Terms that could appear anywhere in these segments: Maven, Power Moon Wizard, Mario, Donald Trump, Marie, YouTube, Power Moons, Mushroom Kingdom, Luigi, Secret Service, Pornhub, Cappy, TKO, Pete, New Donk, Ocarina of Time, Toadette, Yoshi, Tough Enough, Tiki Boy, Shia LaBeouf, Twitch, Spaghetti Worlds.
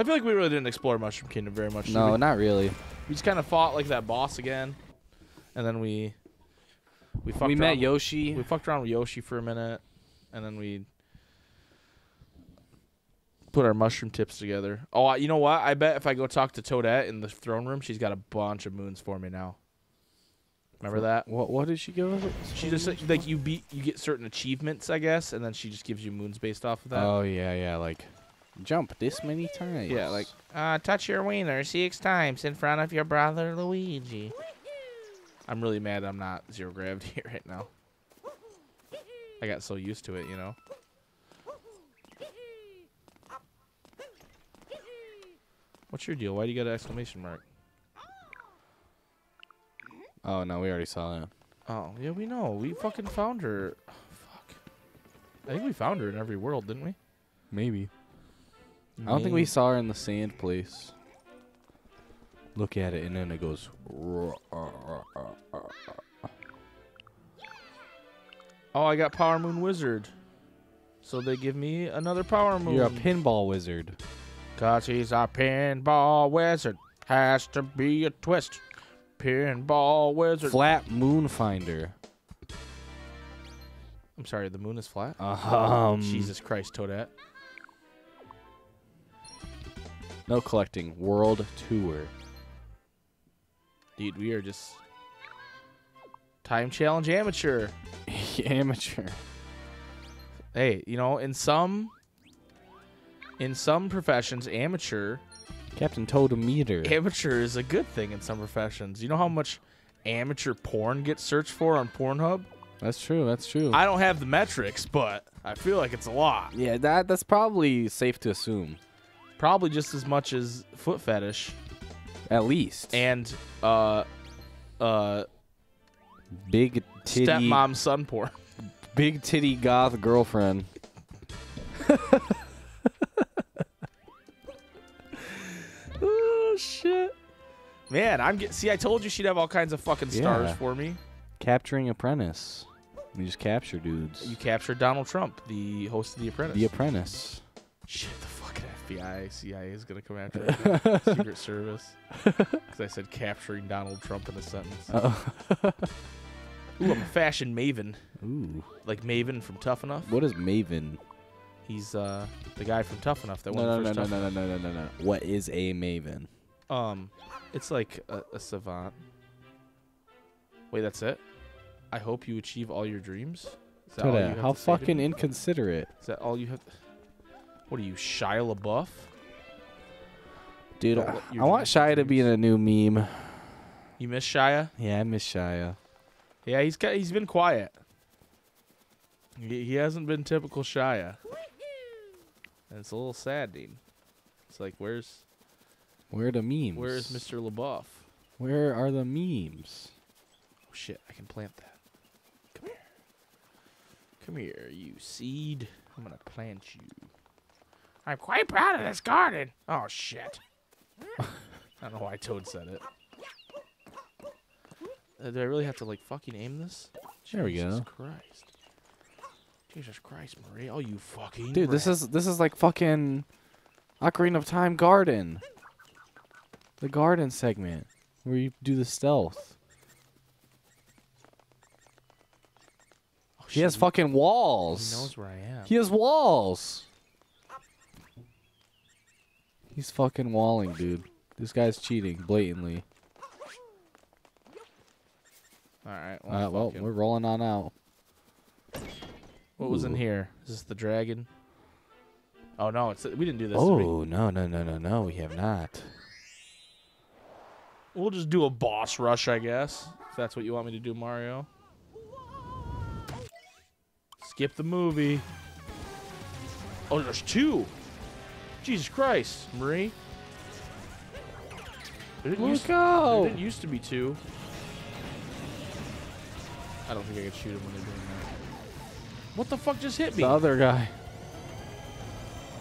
I feel like we really didn't explore Mushroom Kingdom very much. No, not really. We just kind of fought like that boss again, and then we met Yoshi. We fucked around with Yoshi for a minute, and then we put our mushroom tips together. Oh, you know what? I bet if I go talk to Toadette in the throne room, she's got a bunch of moons for me now. Remember that? What did she give us? She just like you get certain achievements, I guess, and then she just gives you moons based off of that. Oh yeah, like jump this many times. Yeah, like touch your wiener 6 times in front of your brother Luigi. I'm really mad I'm not zero gravity right now. I got so used to it, you know. What's your deal? Why do you got an exclamation mark? Oh, no, we already saw that. Oh, yeah, we know. We fucking found her. Oh, fuck. I think we found her in every world, didn't we? Maybe. I don't think we saw her in the sand place. Look at it, and then it goes. Oh, I got Power Moon Wizard. So they give me another Power Moon. You're a pinball wizard. Because he's a pinball wizard. Has to be a twist. Pinball wizard. Flat moon finder. I'm sorry, the moon is flat? Jesus Christ, Toadette. No collecting. World tour. Dude, we are just... Time challenge amateur. Amateur. Hey, you know, in some professions, amateur... Captain Toad meter. Amateur is a good thing in some professions. You know how much amateur porn gets searched for on Pornhub? That's true. That's true. I don't have the metrics, but I feel like it's a lot. Yeah, that's probably safe to assume. Probably just as much as foot fetish, at least. And big titty stepmom son porn. Big titty goth girlfriend. Shit, man, I'm getting. See, I told you she'd have all kinds of fucking stars for me. Capturing Apprentice. You just capture dudes. You captured Donald Trump, the host of The Apprentice. The Apprentice. Shit, the fucking FBI, CIA is gonna come after me. Secret Service. Because I said capturing Donald Trump in a sentence. Ooh, I'm a fashion maven. Ooh, like Maven from Tough Enough. What is Maven? He's the guy from Tough Enough that won. What is a maven? It's like a savant. Wait, that's it? I hope you achieve all your dreams? Is that all you have how to fucking say inconsiderate. Is that all you have? What are you, Shia LaBeouf? Dude, I want Shia to be in a new meme. You miss Shia? Yeah, I miss Shia. Yeah, he's been quiet. He hasn't been typical Shia. And it's a little sad, dude. It's like, where's... Where are the memes? Where is Mr. LaBeouf? Where are the memes? Oh, shit. I can plant that. Come here. Come here, you seed. I'm going to plant you. I'm quite proud of this garden. Oh, shit. I don't know why Toad said it. Do I really have to, like, fucking aim this? There we go. Jesus Christ. Jesus Christ, Marie. Oh, you fucking... Dude, this is like fucking Ocarina of Time garden. The garden segment, where you do the stealth. Oh, he has fucking walls. He knows where I am. He has walls. He's fucking walling, dude. This guy's cheating, blatantly. Alright, well, we're rolling on out. What was in here? Is this the dragon? Oh, no, we didn't do this. Oh, no, we have not. We'll just do a boss rush, I guess. If that's what you want me to do, Mario. Skip the movie. Oh, there's 2. Jesus Christ, Marie. There didn't used to be 2. I don't think I could shoot him when they're doing that. What the fuck just hit me? The other guy.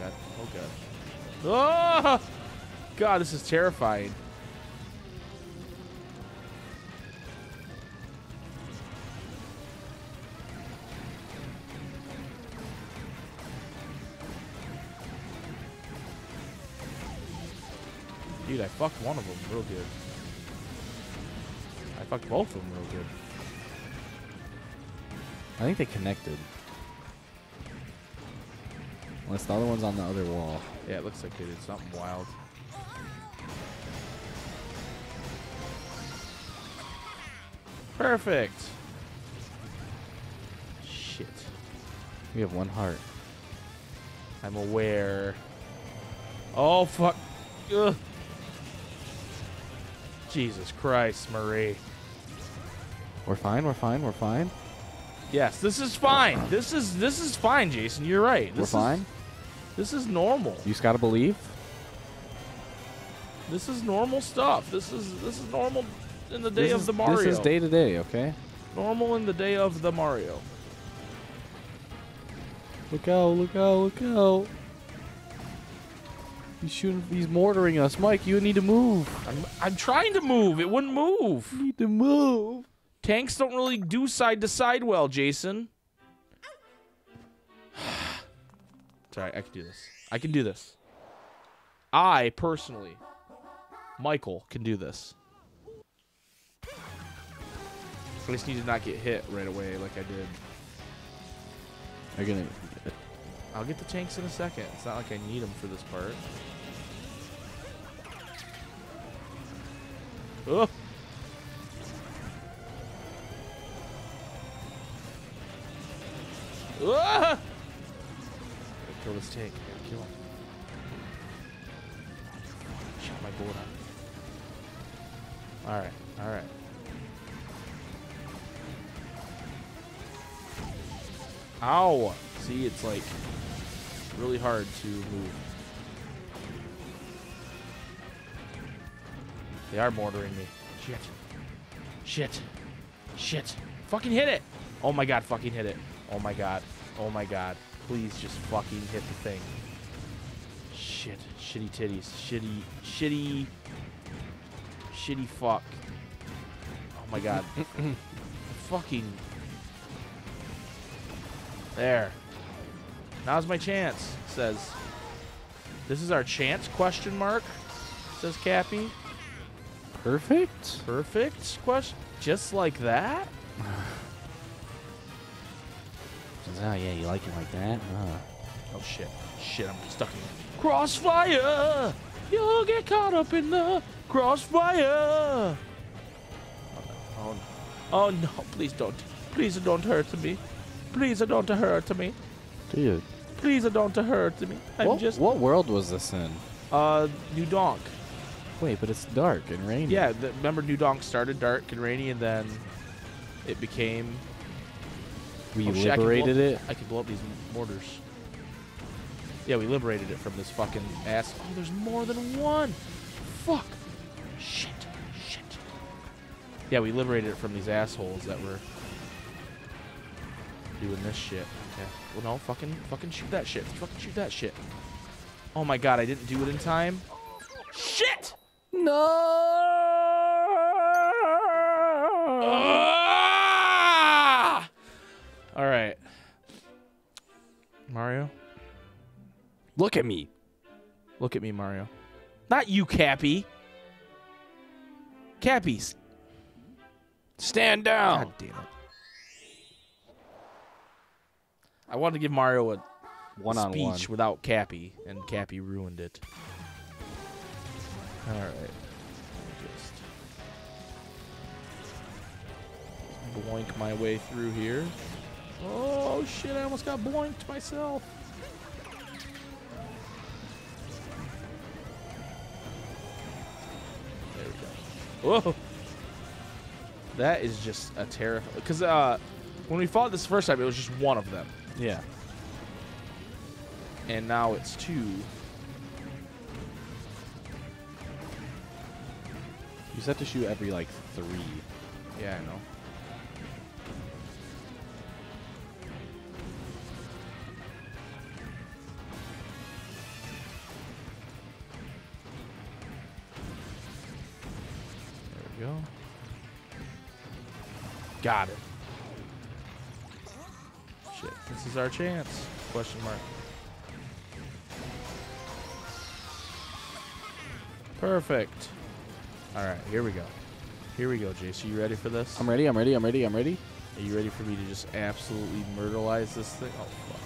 God. Oh, God. Oh! God, this is terrifying. Dude, I fucked one of them real good. I fucked both of them real good. I think they connected. Unless the other one's on the other wall. Yeah, it looks like they did something wild. Perfect! Shit. We have one heart. I'm aware. Oh, fuck. Ugh. Jesus Christ, Marie. We're fine, we're fine, we're fine. Yes, this is fine. This is fine, Jason. You're right. We're fine. This is normal. You just gotta believe. This is normal stuff. This is normal in the day of the Mario. This is day to day, okay? Normal in the day of the Mario. Look out, look out, look out. He's mortaring us. Mike, you need to move. I'm trying to move. It wouldn't move. You need to move. Tanks don't really do side to side well, Jason. Sorry, I can do this. I can do this. I personally, Michael, can do this. At least need to not get hit right away like I did. Are you gonna? I'll get the tanks in a second. It's not like I need them for this part. Oh. Gotta kill this tank. Gotta kill him. Shot my bullet out. Alright, alright. Ow! See, it's like really hard to move. They are mortaring me. Shit. Shit. Shit. Fucking hit it! Oh my god, fucking hit it. Oh my god. Oh my god. Please just fucking hit the thing. Shit. Shitty titties. Shitty fuck. Oh my god. Fucking. There. Now's my chance, says. This is our chance, question mark, says Cappy. Perfect? Perfect? Question? Just like that? Oh yeah, you like it like that? Huh. Oh shit. Shit, I'm stuck in. Crossfire! You'll get caught up in the crossfire! Oh no. Oh no, please don't. Please don't hurt me. Please don't hurt me. Dude. Please don't hurt me. What world was this in? New Donk. Wait, but it's dark and rainy. Yeah, remember New Donk started dark and rainy and then it became... We liberated it? I can blow up these mortars. Yeah, we liberated it from this fucking ass. Oh, there's more than one! Fuck! Shit. Shit. Yeah, we liberated it from these assholes that were... doing this shit. Okay. Well, no, fucking shoot that shit. Fucking shoot that shit. Oh my god, I didn't do it in time. Shit! No! Ah! All right. Mario? Look at me. Look at me, Mario. Not you, Cappy. Cappies. Stand down. God damn it. I wanted to give Mario a one-on-one speech without Cappy, and Cappy ruined it. All right, just boink my way through here. Oh shit! I almost got boinked myself. There we go. Whoa! That is just a terror. Because when we fought this first time, it was just one of them. Yeah. And now it's two. You just have to shoot every, like, three. Yeah, I know. There we go. Got it. This is our chance? Question mark. Perfect. All right, here we go. Here we go, Jace. Are you ready for this? I'm ready. I'm ready. I'm ready. I'm ready. Are you ready for me to just absolutely murderize this thing? Oh, fuck.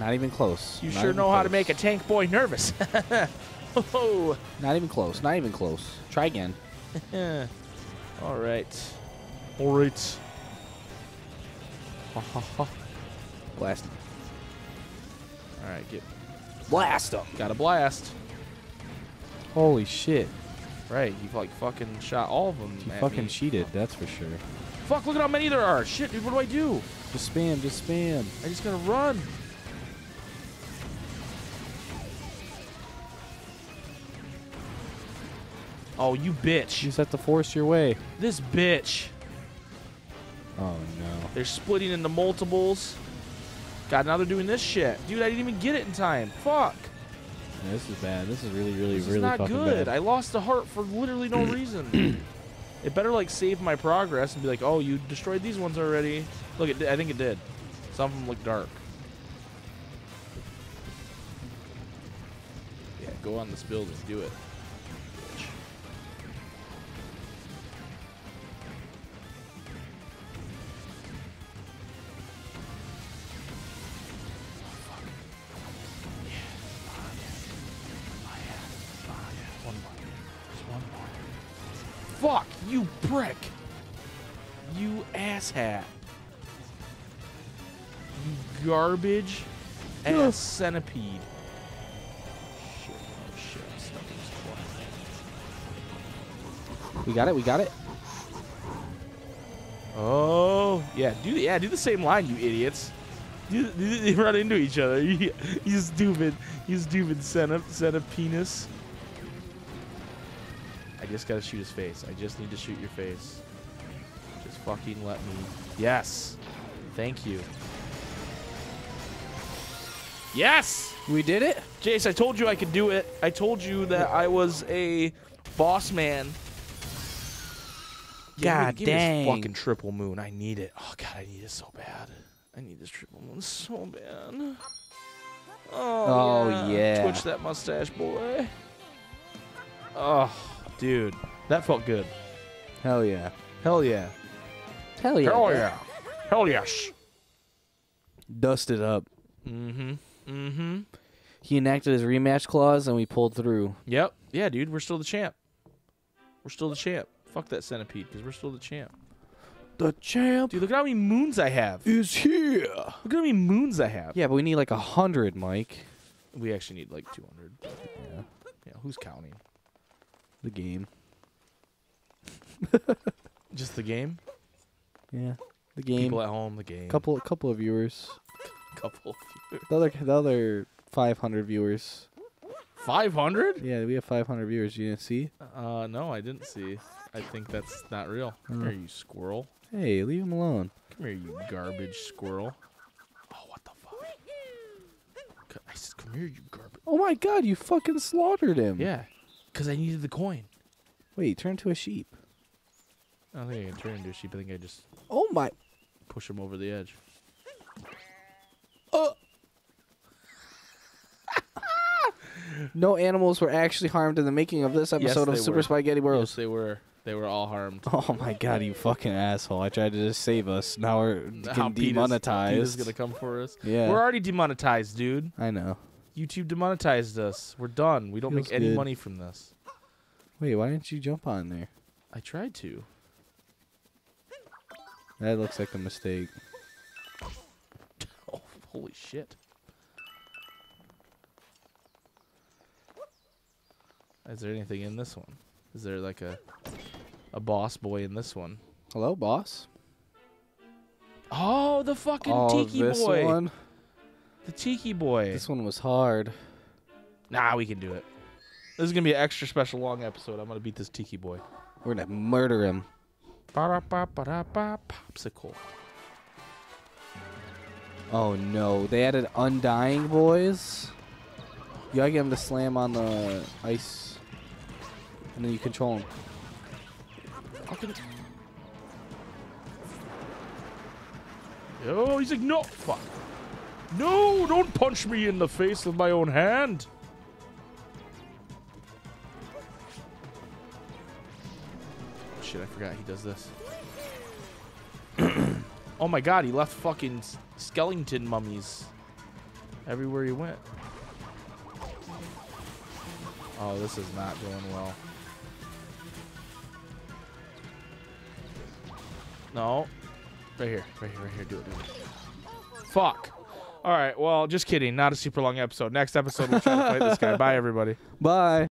Not even close. You sure know how to make a tank boy nervous. Oh. Not even close. Not even close. Try again. All right. All right. Blast him. All right, get blast him. Got a blast. Holy shit! Right, you've like fucking shot all of them. You fucking me. Cheated, that's for sure. Fuck! Look at how many there are. Shit, dude, what do I do? Just spam, just spam. I just gotta run. Oh, you bitch! You just have to force your way. This bitch. Oh no! They're splitting into multiples. God, now they're doing this shit. Dude, I didn't even get it in time. Fuck. Yeah, this is bad. This is really, really, this really fucking good. Bad. I lost the heart for literally no reason. It better, like, save my progress and be like, oh, you destroyed these ones already. Look, it, I think it did. Some of them look dark. Yeah, go on this build and do it. Bitch. Fuck, you prick. You asshat. You garbage ass centipede. Shit, oh shit, I'm stuck in this closet. We got it, we got it. Oh, yeah, do the same line, you idiots. You run into each other. You stupid centipedus. I just gotta shoot his face. I just need to shoot your face. Just fucking let me. Yes! Thank you. Yes! We did it? Jace, I told you I could do it. I told you that I was a boss man. God dang. Give me this fucking triple moon. I need it. Oh god, I need it so bad. I need this triple moon so bad. Oh yeah. Twitch that mustache, boy. Oh. Dude, that felt good. Hell yeah. Hell yeah. Hell yeah. Hell yeah. Hell yes. Dusted up. Mm-hmm. Mm-hmm. He enacted his rematch clause and we pulled through. Yep. Yeah, dude, we're still the champ. We're still the champ. Fuck that centipede, because we're still the champ. The champ. Dude, look at how many moons I have. Is here. Look at how many moons I have. Yeah, but we need like 100, Mike. We actually need like 200. Yeah. Yeah, who's counting? The game. Just the game? Yeah. The game. People at home, the game. Couple of viewers. Couple of viewers. The other 500 viewers. 500? Yeah, we have 500 viewers. You didn't see? No, I didn't see. I think that's not real. Come here, you squirrel. Hey, leave him alone. Come here, you garbage squirrel. Oh, what the fuck? I said, come here, you garbage. Oh my god, you fucking slaughtered him. Yeah. Because I needed the coin. Wait, turn into a sheep. I don't think I can turn into a sheep. I think I just... Oh, my... Push him over the edge. Oh! No animals were actually harmed in the making of this episode of Super Spaghetti Worlds. Yes, they were. They were all harmed. Oh, my God, you fucking asshole. I tried to just save us. Now we're getting demonetized. Pete is going to come for us. Yeah. We're already demonetized, dude. I know. YouTube demonetized us. We're done. We don't make any money from this. Wait, why didn't you jump on there? I tried to. That looks like a mistake. Oh, holy shit. Is there anything in this one? Is there like a boss boy in this one? Hello, boss? Oh, the fucking Tiki Boy. This one? The Tiki Boy. This one was hard. Nah, we can do it. This is going to be an extra special long episode. I'm going to beat this Tiki Boy. We're going to murder him. Ba-da-ba-ba-da-ba, popsicle. Oh, no. They added Undying Boys. You got to get him to slam on the ice. And then you control him. Oh, he's like, no. Fuck. No, don't punch me in the face with my own hand. Shit, I forgot he does this. Oh my god, he left fucking skeleton mummies everywhere he went. Oh, this is not going well. No. Right here. Do it. Fuck. All right, well, just kidding. Not a super long episode. Next episode, we'll try to fight this guy. Bye, everybody. Bye.